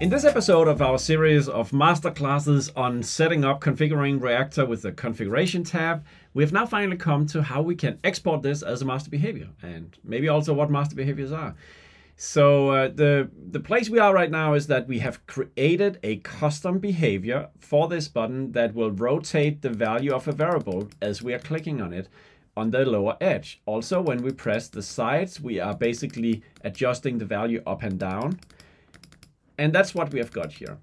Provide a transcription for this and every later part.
In this episode of our series of masterclasses on setting up configuring Reactor with the configuration tab, we have now finally come to how we can export this as a master behavior and maybe also what master behaviors are. So the place we are right now is that we have created a custom behavior for this button that will rotate the value of a variable as we are clicking on it on the lower edge. Also, when we press the sides, we are basically adjusting the value up and down. And that's what we have got here.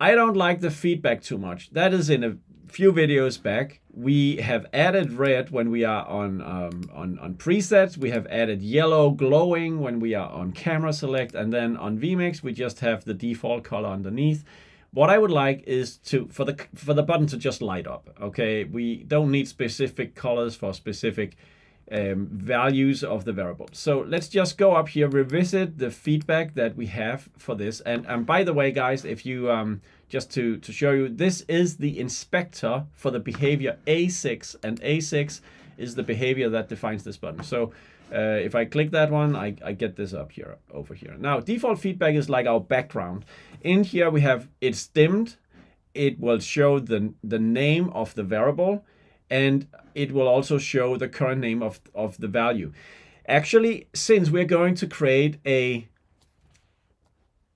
I don't like the feedback too much. That is in a few videos back. We have added red when we are on presets. We have added yellow glowing when we are on camera select. And then on vMix, we just have the default color underneath. What I would like is for the button to just light up. Okay, we don't need specific colors for specific values of the variable. So let's just go up here, revisit the feedback that we have for this. And by the way, guys, if you just to show you, this is the inspector for the behavior A6, and A6 is the behavior that defines this button. So if I click that one, I get this up here, over here. Now, default feedback is like our background. In here we have, it's dimmed. It will show the name of the variable, and it will also show the current name of the value. Actually, since we're going to create a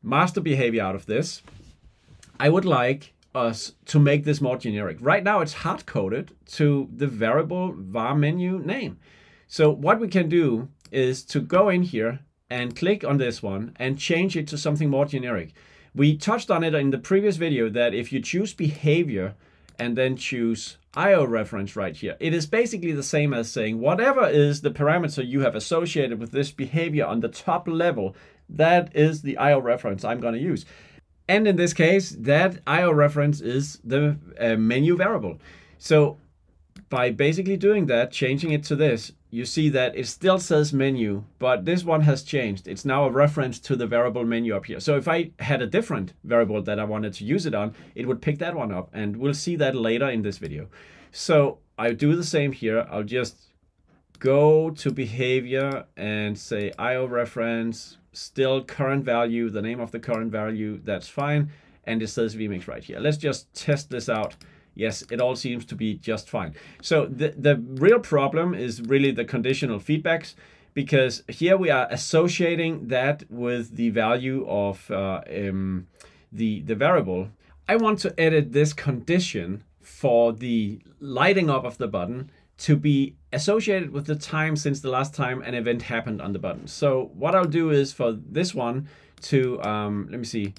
master behavior out of this, I would like us to make this more generic. Right now, it's hard-coded to the variable var menu name. So what we can do is to go in here and click on this one and change it to something more generic. We touched on it in the previous video that if you choose behavior and then choose IO reference right here, it is basically the same as saying whatever is the parameter you have associated with this behavior on the top level, that is the IO reference I'm going to use. And in this case, that IO reference is the menu variable. So by basically doing that, changing it to this, you see that it still says menu, but this one has changed. It's now a reference to the variable menu up here. So if I had a different variable that I wanted to use it on, it would pick that one up, and we'll see that later in this video. So I do the same here. I'll just go to behavior and say IO reference, still current value, the name of the current value, that's fine. And it says vMix right here. Let's just test this out. Yes, it all seems to be just fine. So the real problem is really the conditional feedbacks, because here we are associating that with the value of the variable. I want to edit this condition for the lighting up of the button to be associated with the time since the last time an event happened on the button. So what I'll do is for this one to, let me see,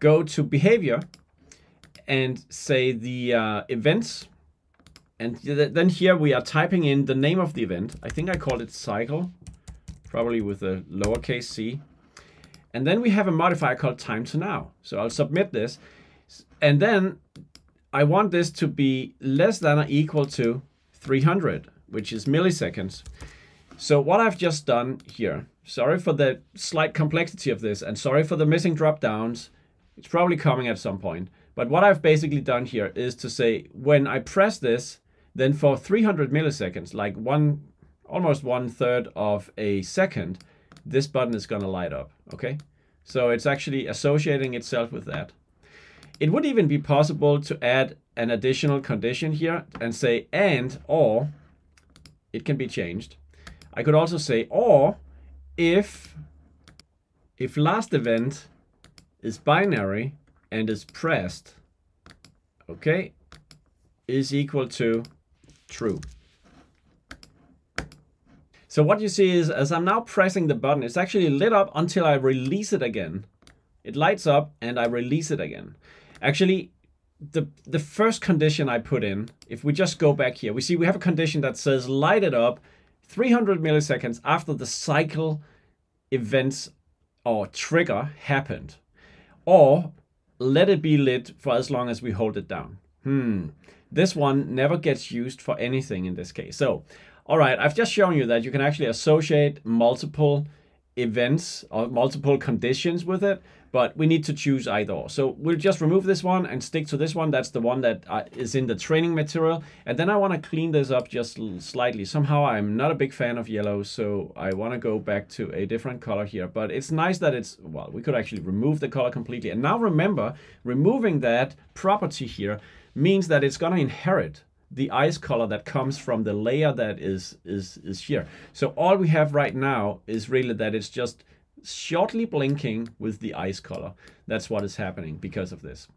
go to behavior and say the events, and then here we are typing in the name of the event. I think I called it cycle, probably with a lowercase c. And then we have a modifier called time to now. So I'll submit this, and then I want this to be less than or equal to 300, which is milliseconds. So what I've just done here, sorry for the slight complexity of this, and sorry for the missing drop downs, it's probably coming at some point. But what I've basically done here is to say, when I press this, then for 300 milliseconds, like almost 1/3 of a second, this button is going to light up. Okay, so it's actually associating itself with that. It would even be possible to add an additional condition here and say, and, or, it can be changed. I could also say, or, if last event is binary, and is pressed, okay, is equal to true. So what you see is, as I'm now pressing the button, it's actually lit up until I release it again. It lights up and I release it again. Actually, the first condition I put in, if we just go back here, we see we have a condition that says light it up 300 milliseconds after the cycle events or trigger happened, or let it be lit for as long as we hold it down. This one never gets used for anything in this case. So, all right, I've just shown you that you can actually associate multiple events or multiple conditions with it, but we need to choose either or. So we'll just remove this one and stick to this one. That's the one that is in the training material. And then I want to clean this up just slightly. Somehow I'm not a big fan of yellow, so I want to go back to a different color here. But it's nice that it's, well, we could actually remove the color completely. And now remember, removing that property here means that it's going to inherit the ice color that comes from the layer that is here. So all we have right now is really that it's just shortly blinking with the ice color. That's what is happening because of this.